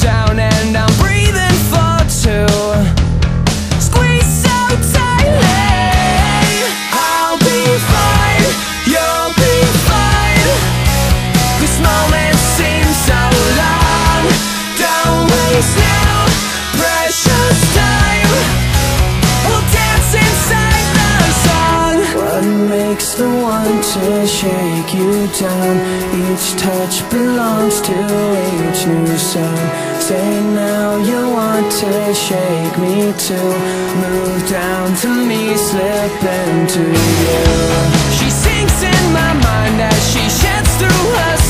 down and I'm breathing for two. Squeeze so tightly. I'll be fine, you'll be fine. This moment seems so long. Don't waste now, precious time. We'll dance inside the sun. What makes the one to shake you down? Each touch belongs to each new sound. Say now you want to shake me too. Move down to me, slip into you. She sinks in my mind as she sheds through her